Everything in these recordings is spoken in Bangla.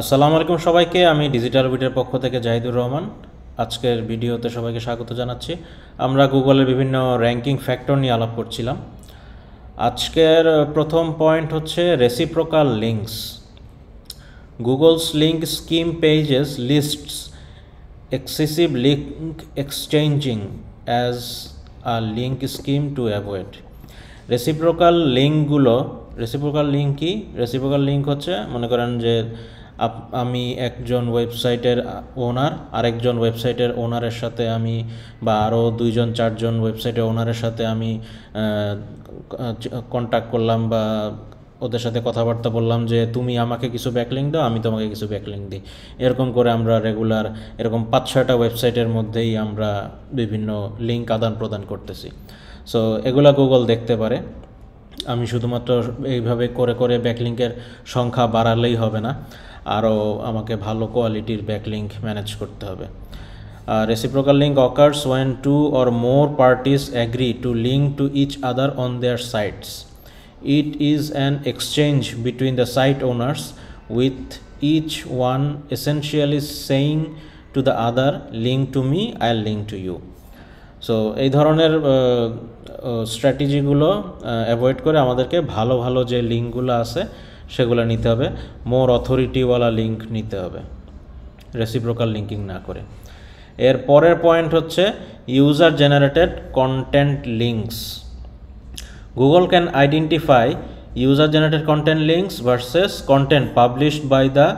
আসসালামু আলাইকুম সবাইকে, আমি ডিজিটাল উইটের পক্ষ থেকে জাহিদুর রহমান। আজকের ভিডিওতে সবাইকে স্বাগত জানাচ্ছি। আমরা গুগলের বিভিন্ন র্যাঙ্কিং ফ্যাক্টর নিয়ে আলাপ করছিলাম। আজকের প্রথম পয়েন্ট হচ্ছে reciprocal links. Google's link scheme pages lists excessive link exchanging as a link scheme to avoid. Reciprocal লিঙ্কগুলো, রেসিপ্রোকাল লিঙ্ক কি? রেসিপ্রোকাল লিঙ্ক হচ্ছে, মনে করেন যে আমি একজন ওয়েবসাইটের ওনার, আরেকজন ওয়েবসাইটের ওনারের সাথে আমি বা আরও দুইজন চারজন ওয়েবসাইটের ওনারের সাথে আমি কন্ট্যাক্ট করলাম বা ওদের সাথে কথাবার্তা বললাম যে তুমি আমাকে কিছু ব্যাকলিঙ্ক দাও, আমি তোমাকে কিছু ব্যাকলিঙ্ক দিই। এরকম করে আমরা রেগুলার এরকম 5-6টা ওয়েবসাইটের মধ্যেই আমরা বিভিন্ন লিঙ্ক আদান প্রদান করতেছি। সো এগুলা গুগল দেখতে পারে। আমি শুধুমাত্র এইভাবে করে করে ব্যাকলিঙ্কের সংখ্যা বাড়ালেই হবে না, আরও আমাকে ভালো কোয়ালিটির ব্যাকলিঙ্ক ম্যানেজ করতে হবে। Reciprocal link occurs when two or more parties agree to link to each other on their sites. It is an exchange between the site owners, with each one essentially saying to the other, link to me, I'll link to you. So, এই ধরনের স্ট্র্যাটেজিগুলো অ্যাভয়েড করে আমাদেরকে ভালো ভালো যে লিঙ্কগুলো আছে সেগুলো নিতে হবে, মোর অথরিটিওয়ালা লিঙ্ক নিতে হবে, রেসিপ্রোকাল লিঙ্কিং না করে। এর পরের পয়েন্ট হচ্ছে user generated content links. Google can identify user-generated content links versus content published by the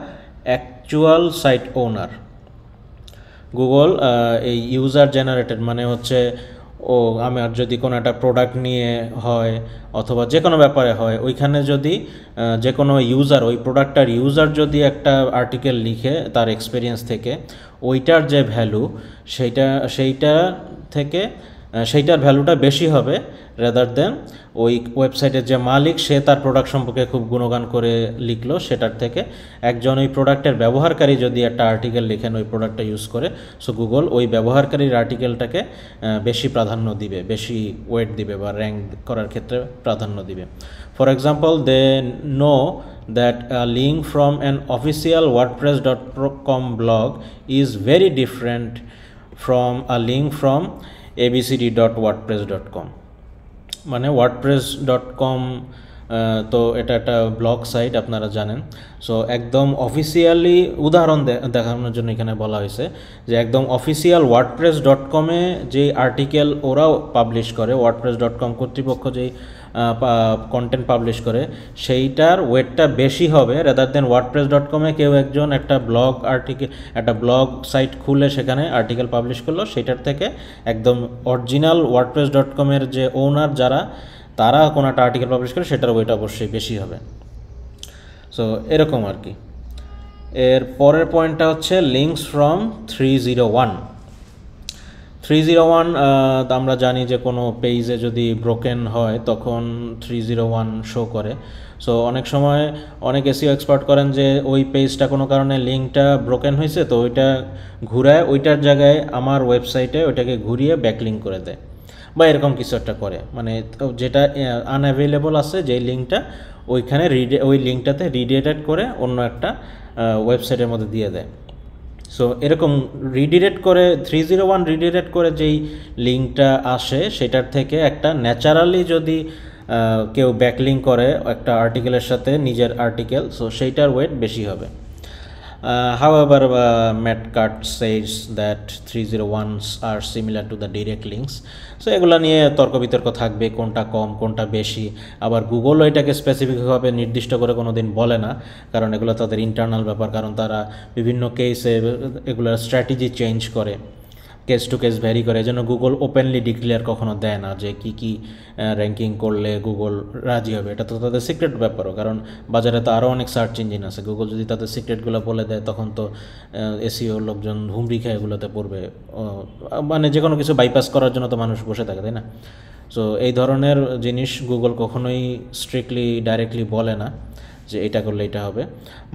actual site owner. Google এই user-generated মানে হচ্ছে আমার যদি কোনো একটা প্রোডাক্ট নিয়ে হয় অথবা যে কোনো ব্যাপারে হয়, ওইখানে যদি যে কোনো ইউজার, ওই প্রোডাক্টটার ইউজার যদি একটা আর্টিকেল লিখে তার এক্সপিরিয়েন্স থেকে, ওইটার যে ভ্যালু সেইটার ভ্যালুটা বেশি হবে রেদার দেন ওই ওয়েবসাইটের যে মালিক সে তার প্রোডাক্ট সম্পর্কে খুব গুণগান করে লিখলো সেটার থেকে। একজন ওই প্রোডাক্টের ব্যবহারকারী যদি একটা আর্টিকেল লিখেন ওই প্রোডাক্টটা ইউজ করে, সো গুগল ওই ব্যবহারকারীর আর্টিকেলটাকে বেশি প্রাধান্য দিবে, বেশি ওয়েট দিবে বা র্যাঙ্ক করার ক্ষেত্রে প্রাধান্য দিবে। For example, they know that link from an official wordpress.com blog is very different from a link from abcd.wordpress.com। মানে wordpress.com তো এটা একটা ব্লগ সাইট, আপনারা জানেন। সো একদম অফিসিয়ালি উদাহরণ দেখানোর জন্য এখানে বলা হয়েছে যে একদম অফিসিয়াল wordpress.com-এ যে আর্টিকেল ওরা পাবলিশ করে, wordpress.com কর্তৃপক্ষ যেই কন্টেন্ট পাবলিশ করে সেইটার ওয়েটটা বেশি হবে রেদার দেন wordpress.com-এ কেউ একজন একটা ব্লগ আর্টিকেল, একটা ব্লগ সাইট খুলে সেখানে আর্টিকেল পাবলিশ করলো, সেটার থেকে একদম অরিজিনাল wordpress.com-এর যে ওনার যারা, তারা কোনো একটা আর্টিকেল পাবলিশ করে সেটার ওয়েট অবশ্যই বেশি হবে। সো এরকম আর কি। এর পরের পয়েন্টটা হচ্ছে লিঙ্কস ফ্রম 301। 301 আমরা জানি যে কোনো পেজে যদি ব্রোকেন হয় তখন 301 শো করে। সো অনেক সময় অনেক এসইও এক্সপার্ট করেন যে ওই পেজটা কোনো কারণে লিঙ্কটা ব্রোকেন হয়েছে, তো ওইটা ঘুরায়, ওইটার জায়গায় আমার ওয়েবসাইটে ওইটাকে ঘুরিয়ে ব্যাকলিঙ্ক করে দেয় বা এরকম কিছু একটা করে। মানে যেটা আনঅ্যাভেলেবল আছে যেই লিঙ্কটা, ওইখানে ওই লিঙ্কটাতে রিডিরেক্ট করে অন্য একটা ওয়েবসাইটের মধ্যে দিয়ে দেয়। সো এরকম রিডিরেক্ট করে 301 রিডিরেক্ট করে যেই লিঙ্কটা আসে সেটার থেকে একটা ন্যাচারালি যদি কেউ ব্যাকলিঙ্ক করে একটা আর্টিকেলের সাথে, নিজের আর্টিকেল, সো সেইটার ওয়েট বেশি হবে। However, Matt Cart says that 301s are similar to the direct links. So এগুলো নিয়ে তর্ক বিতর্ক থাকবে, কোনটা কম কোনটা বেশি। আবার গুগলও এটাকে স্পেসিফিকভাবে নির্দিষ্ট করে কোনো দিন বলে না, কারণ এগুলো তাদের ইন্টারনাল ব্যাপার। কারণ তারা বিভিন্ন কেসে এগুলোর স্ট্র্যাটেজি চেঞ্জ করে, কেস টু কেস ভ্যারি করে, যেন গুগল ওপেনলি ডিক্লেয়ার কখনো দেয় না যে কী কী র্যাঙ্কিং করলে গুগল রাজি হবে। এটা তো তাদের সিক্রেট ব্যাপারও, কারণ বাজারে তো আরও অনেক সার্চ ইঞ্জিন আছে। গুগল যদি তাদের সিক্রেটগুলো বলে দেয় তখন তো এসইও লোকজন হুমড়ি খায় এগুলোতে পড়বে। মানে যে কোনো কিছু বাইপাস করার জন্য তো মানুষ বসে থাকে, তাই না? সো এই ধরনের জিনিস গুগল কখনোই স্ট্রিক্টলি ডাইরেক্টলি বলে না যে এটা করলে এটা হবে,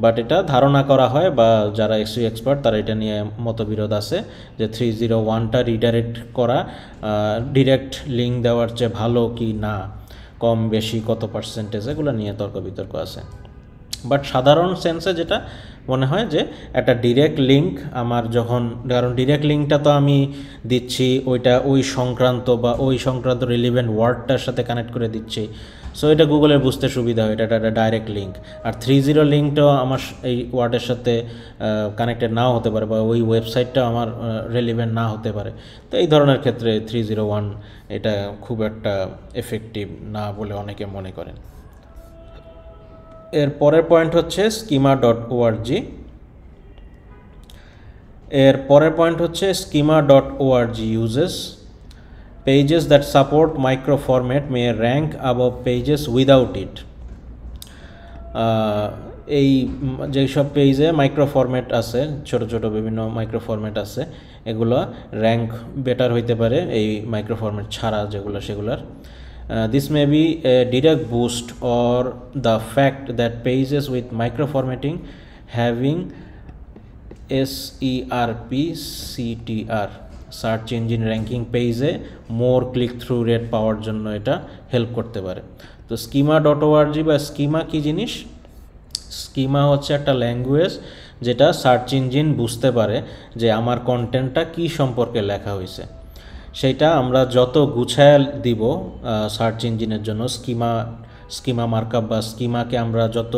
বাট এটা ধারণা করা হয় বা যারা এসইও এক্সপার্ট তারা এটা নিয়ে মতবিরোধ আছে যে 301টা রিডাইরেক্ট করা ডিরেক্ট লিঙ্ক দেওয়ার চেয়ে ভালো কি না, কম বেশি কত পার্সেন্টেজ, এগুলো নিয়ে তর্ক বিতর্ক আছে। বাট সাধারণ সেন্সে যেটা মনে হয় যে একটা ডিরেক্ট লিঙ্ক আমার যখন কারণ ডিরেক্ট লিঙ্কটা তো আমি দিচ্ছি ওইটা ওই সংক্রান্ত বা ওই সংক্রান্ত রিলেভেন্ট ওয়ার্ডটার সাথে কানেক্ট করে দিচ্ছি সো এটা গুগলের বুঝতে সুবিধা হয় এটা একটা ডাইরেক্ট লিঙ্ক আর 30 লিঙ্কটাও আমার এই ওয়ার্ডের সাথে কানেক্টেড নাও হতে পারে বা ওই ওয়েবসাইটটা আমার রিলেভেন্ট না হতে পারে তো এই ধরনের ক্ষেত্রে 301 এটা খুব একটা এফেক্টিভ না বলে অনেকে মনে করেন এর পরের পয়েন্ট হচ্ছে schema.org এর পরের পয়েন্ট হচ্ছে schema.org uses pages that support microformat may rank above pages without it এই যেসব পেজে মাইক্রোফরম্যাট আছে ছোট ছোট বিভিন্ন মাইক্রোফরম্যাট আছে এগুলো র‍্যাঙ্ক বেটার হইতে পারে এই মাইক্রোফরম্যাট ছাড়া যেগুলো সেগুলার this may be a direct boost or the fact that pages with microformatting having SERP CTR search engine ranking page more click through rate পাওয়ার জন্য এটা হেল্প করতে পারে তো schema.org বা schema কি জিনিস schema হচ্ছে একটা ল্যাঙ্গুয়েজ যেটা সার্চ ইঞ্জিন বুঝতে পারে যে আমার কন্টেন্টটা কি সম্পর্কে লেখা হইছে সেটা আমরা যত গুছায় দিব সার্চ ইঞ্জিনের জন্য স্কিমা মার্কআপ বা স্কিমাকে আমরা যত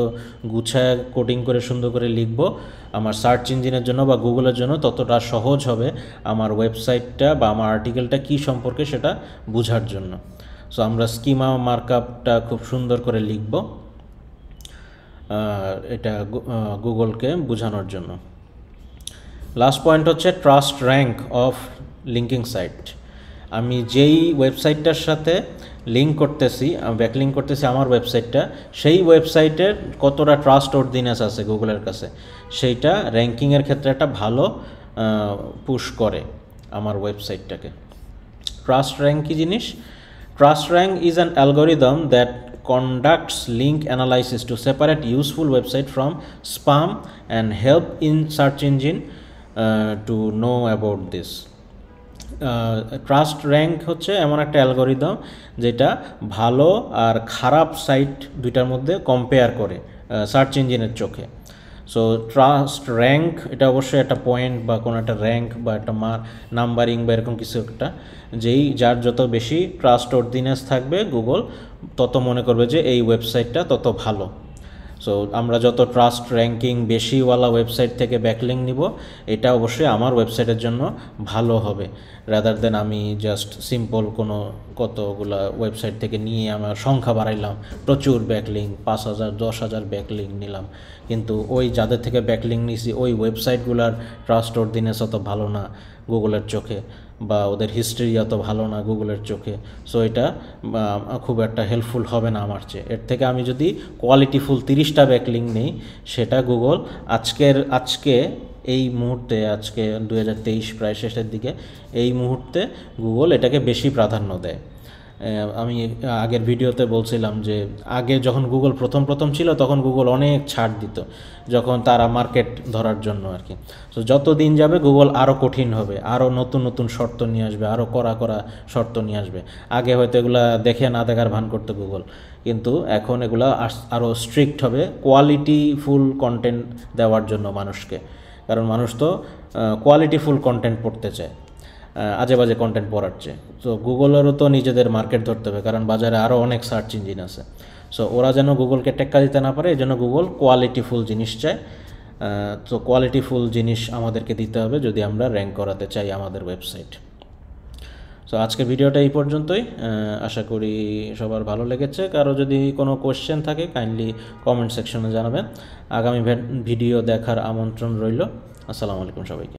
গুছায় কোডিং করে সুন্দর করে লিখব আমার সার্চ ইঞ্জিনের জন্য বা গুগলের জন্য ততটা সহজ হবে আমার ওয়েবসাইটটা বা আমার আর্টিকেলটা কি সম্পর্কে সেটা বোঝার জন্য সো আমরা স্কিমা মার্কআপটা খুব সুন্দর করে লিখব এটা গুগলকে বোঝানোর জন্য লাস্ট পয়েন্ট হচ্ছে trust rank of linking site আমি যেই ওয়েবসাইটটার সাথে লিঙ্ক করতেছি ব্যাকলিঙ্ক করতেছি আমার ওয়েবসাইটটা সেই ওয়েবসাইটের কতটা ট্রাস্ট অর্ডিনেন্স আছে গুগলের কাছে সেইটা র্যাঙ্কিংয়ের ক্ষেত্রে একটা ভালো পুশ করে আমার ওয়েবসাইটটাকে ট্রাস্ট র্যাঙ্ক কী জিনিস trust rank is an algorithm that conducts link analysis to separate useful website from spam and help in search engine to know about this TrustRank হচ্ছে এমন একটা অ্যালগরিদম যেটা ভালো আর খারাপ সাইট দুইটার মধ্যে কম্পেয়ার করে সার্চ ইঞ্জিনের চোখে সো TrustRank এটা অবশ্যই একটা পয়েন্ট বা কোনো একটা র্যাঙ্ক বা একটা নাম্বারিং বা এরকম কিছু একটা যেই যার যত বেশি ট্রাস্ট অর্ডিনেন্স থাকবে গুগল তত মনে করবে যে এই ওয়েবসাইটটা তত ভালো সো আমরা যত ট্রাস্ট র্যাঙ্কিং বেশিওয়ালা ওয়েবসাইট থেকে ব্যাকলিঙ্ক নিব এটা অবশ্যই আমার ওয়েবসাইটের জন্য ভালো হবে রাদার দেন আমি জাস্ট সিম্পল কোনো কতগুলা ওয়েবসাইট থেকে নিয়ে আমার সংখ্যা বাড়াইলাম প্রচুর ব্যাকলিঙ্ক 5000 10000 ব্যাকলিঙ্ক নিলাম কিন্তু ওই যাদের থেকে ব্যাকলিঙ্ক নিছি ওই ওয়েবসাইটগুলোর ট্রাস্ট অর্ডিনেন্স অত ভালো না গুগলের চোখে বা ওদের হিস্ট্রি অত ভালো না গুগলের চোখে সো এটা খুব একটা হেল্পফুল হবে না আমার চেয়ে এর থেকে আমি যদি কোয়ালিটিফুল 30টা ব্যাকলিঙ্ক নেই সেটা গুগল আজকে এই মুহূর্তে আজকে 2023 প্রায় শেষের দিকে এই মুহূর্তে গুগল এটাকে বেশি প্রাধান্য দেয় আমি আগের ভিডিওতে বলছিলাম যে আগে যখন গুগল প্রথম ছিল তখন গুগল অনেক ছাড় দিত যখন তারা মার্কেট ধরার জন্য আর কি সো যত দিন যাবে গুগল আরো কঠিন হবে আরো নতুন শর্ত নিয়ে আসবে আরো কড়া শর্ত নিয়ে আসবে আগে হয়তো এগুলা দেখে না দেখার ভান করতে গুগল কিন্তু এখন এগুলা আরো স্ট্রিক্ট হবে কোয়ালিটিফুল কন্টেন্ট দেওয়ার জন্য মানুষকে কারণ মানুষ তো কোয়ালিটিফুল কন্টেন্ট পড়তে চায় আজে বাজে কন্টেন্ট পড়াচ্ছে তো গুগলেরও তো নিজেদের মার্কেট ধরতে হবে কারণ বাজারে আরও অনেক সার্চ ইঞ্জিন আছে সো ওরা যেন গুগলকে টেক্কা দিতে না পারে এই জন্য গুগল কোয়ালিটিফুল জিনিস চায় তো কোয়ালিটিফুল জিনিস আমাদেরকে দিতে হবে যদি আমরা র্যাঙ্ক করাতে চাই আমাদের ওয়েবসাইট সো আজকের ভিডিওটা এই পর্যন্তই আশা করি সবার ভালো লেগেছে কারো যদি কোনো কোয়েশ্চেন থাকে কাইন্ডলি কমেন্ট সেকশনে জানাবেন আগামী ভিডিও দেখার আমন্ত্রণ রইল আসসালামু আলাইকুম সবাইকে